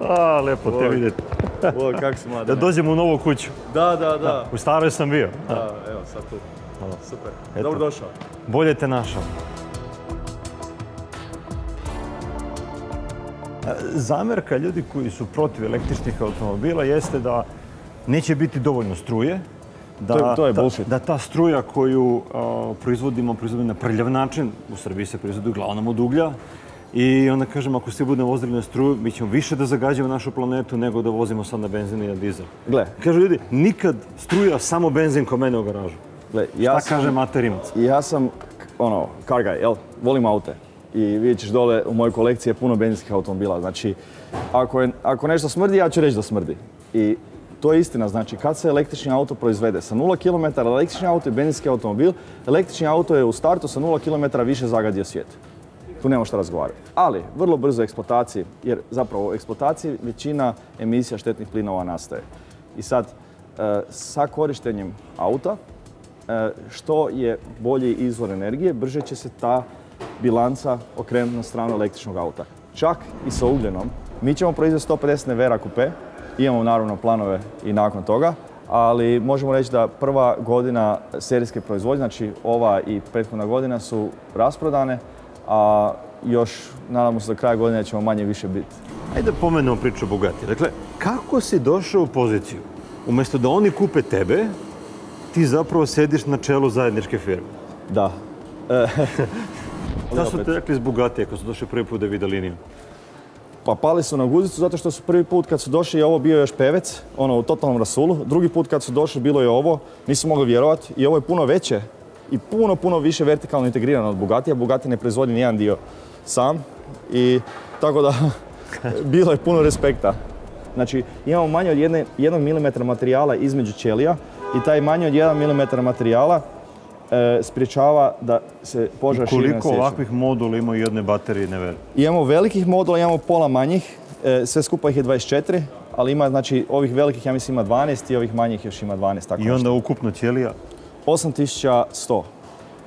A, lijepo te vidjeti. Bog, kako si mlade. Da dođem u novu kuću. Da, da, da. U staroj sam bio. Da, evo, sad tu. Super. Dobro došao. Bolje te našao. Zamjerka ljudi koji su protiv električnih automobila jeste da neće biti dovoljno struje. To je bullshit. Da ta struja koju proizvodimo na prljav način, u Srbiji se proizvodi uglavnom od uglja, i onda kažem, ako svi budemo vozili na struju, mi ćemo više da zagađujemo našu planetu nego da vozimo sad na benzin i na dizel. Gle. Kažu ljudi, nikad struja, samo benzin ko mene u garažu. Gle, šta kaže Mate Rimac? Ja sam, ono, car guy, jel? Volim aute. I vidjet ćeš dole, u mojoj kolekciji je puno benzinskih automobila. Znači, ako nešto smrdi, ja ću reći da smrdi. I to je istina, znači, kad se električni auto proizvede sa 0 km, električni auto je benzinski automobil, električni auto je u startu sa 0 km više zagadio svijet. Tu nema šta razgovarati. Ali, vrlo brzo u eksploataciji, jer zapravo u eksploataciji većina emisija štetnih plinova nastaje. I sad, sa korištenjem auta, što je bolji izvor energije, brže će se ta bilanca okrenuti na stranu električnog auta. Čak i sa ugljenom. Mi ćemo proizvesti 150 Nevera kupe, imamo naravno planove i nakon toga, ali možemo reći da prva godina serijske proizvodnje, znači ova i prethodna godina, su rasprodane, a još nadamo se do kraja godine ćemo manje više biti. Ajde pomenemo priču Bugati. Dakle, kako si došao u poziciju? Umjesto da oni kupe tebe, ti zapravo sediš na čelu zajedničke firme. Da. Šta su te rekli iz Bugatije kad su došli prvi put da vide liniju? Pa pali su na guzicu zato što su prvi put kad su došli, ovo bio još pevec, ono u totalnom rasulu. Drugi put kad su došli bilo je ovo, nisam mogao vjerovati i ovo je puno veće i puno više vertikalno integrirano od Bugatija. Bugati ne proizvodi nijedan dio sam i tako da bilo je puno respekta. Znači imamo manje od 1 milimetra materijala između ćelija i taj manje od 1 milimetra materijala spriječava da se požar širi na sjeću. Koliko ovakvih modula imaju jedne baterije Nevera? Imamo velikih modula, imamo pola manjih, sve skupa ih je 24, ali ima, znači, ovih velikih ja mislim ima 12 i ovih manjih još ima 12, tako nešto. I onda ukupno ćelija? 8100.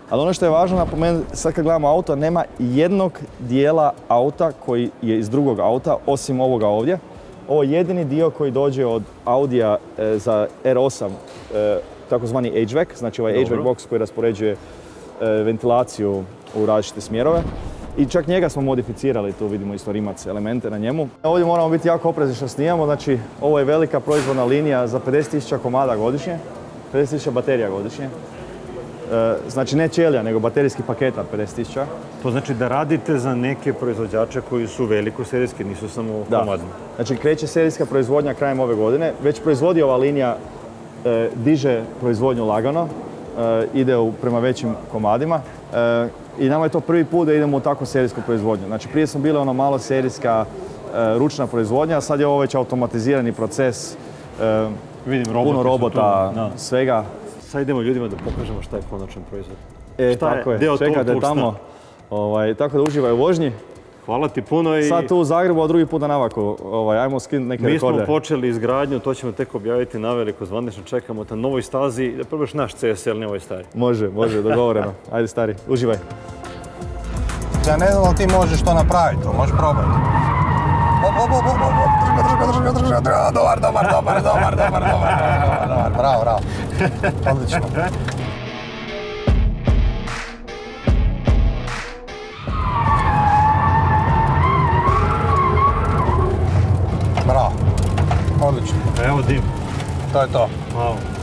Ali ono što je važno napomenuti, sad kad gledamo auto, nema jednog dijela auta koji je iz drugog auta, osim ovoga ovdje. Ovo je jedini dio koji dođe od Audija za R8, takozvani HVAC, znači ovaj HVAC box koji raspoređuje ventilaciju u različite smjerove. I čak njega smo modificirali, tu vidimo isto Rimac elemente na njemu. Ovdje moramo biti jako oprezni što snijamo, znači ovo je velika proizvodna linija za 50.000 komada godišnje, 50.000 baterija godišnje. Znači ne ćelija, nego baterijski paketa 50.000. To znači da radite za neke proizvođače koji su veliko serijski, nisu samo komadni. Znači kreće serijska proizvodnja krajem ove godine, već proizvodi ova linija, diže proizvodnju lagano, ide prema većim komadima i nama je to prvi put da idemo u takvu serijsku proizvodnju. Znači prije smo bili ono malo serijska ručna proizvodnja, a sad je ovo već automatizirani proces, puno robota, svega. Sad idemo ljudima da pokažemo šta je konačan proizvod. Tako je, čeka da je tamo, tako da uživaj u vožnji. Hvala ti puno i... Sad tu u Zagrebu, a drugi put na navaku. Ajmo skinuti neke rekorde. Mi smo počeli izgradnju, to ćemo tek objaviti na veliko. Zvanično čekamo na novoj stazi. Da probaš naš CSL, ne ovaj stari. Može, dogovoreno. Ajde stari, uživaj. Ja ne znam da ti možeš to napraviti, to možeš probati. Dobar. Bravo. Odlično. Bravo, odlično. Evo dim. To je to. Wow.